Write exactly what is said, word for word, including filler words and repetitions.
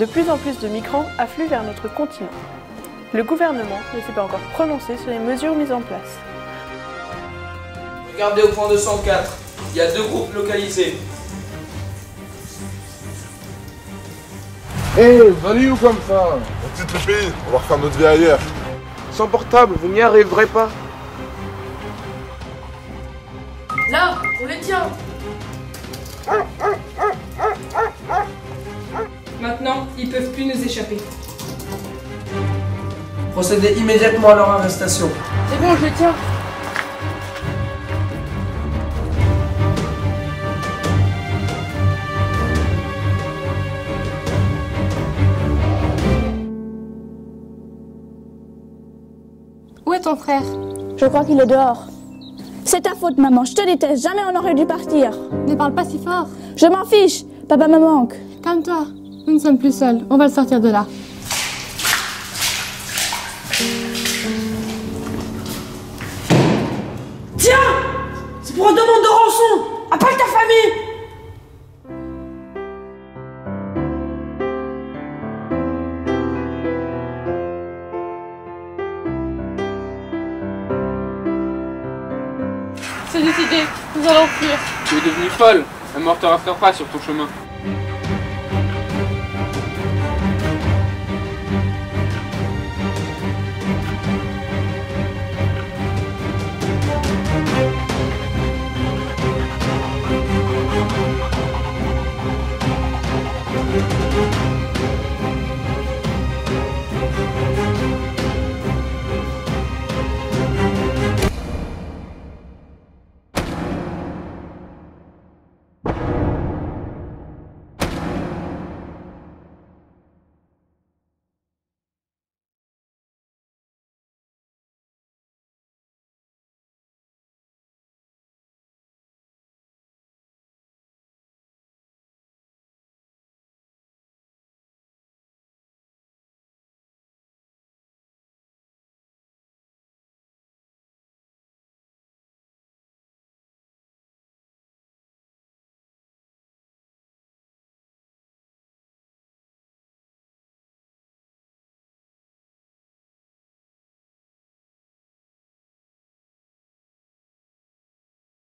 De plus en plus de migrants affluent vers notre continent. Le gouvernement ne s'est pas encore prononcé sur les mesures mises en place. Regardez au point deux cent quatre, il y a deux groupes localisés. Eh, hey, venez-nous comme ça. On quitte le pays, on va refaire notre vie ailleurs. Sans portable, vous n'y arriverez pas. Là, on les tient. Maintenant, ils ne peuvent plus nous échapper. Procédez immédiatement à leur arrestation. C'est bon, je les tiens. Où est ton frère? Je crois qu'il est dehors. C'est ta faute, maman. Je te déteste. Jamais on aurait dû partir. Ne parle pas si fort. Je m'en fiche. Papa me manque. Calme-toi. Nous ne sommes plus seuls. On va le sortir de là. Tiens! C'est pour une demande de rançon! Appelle ta famille! C'est décidé, nous allons fuir. Tu es devenue folle. La mort te rattrapera sur ton chemin.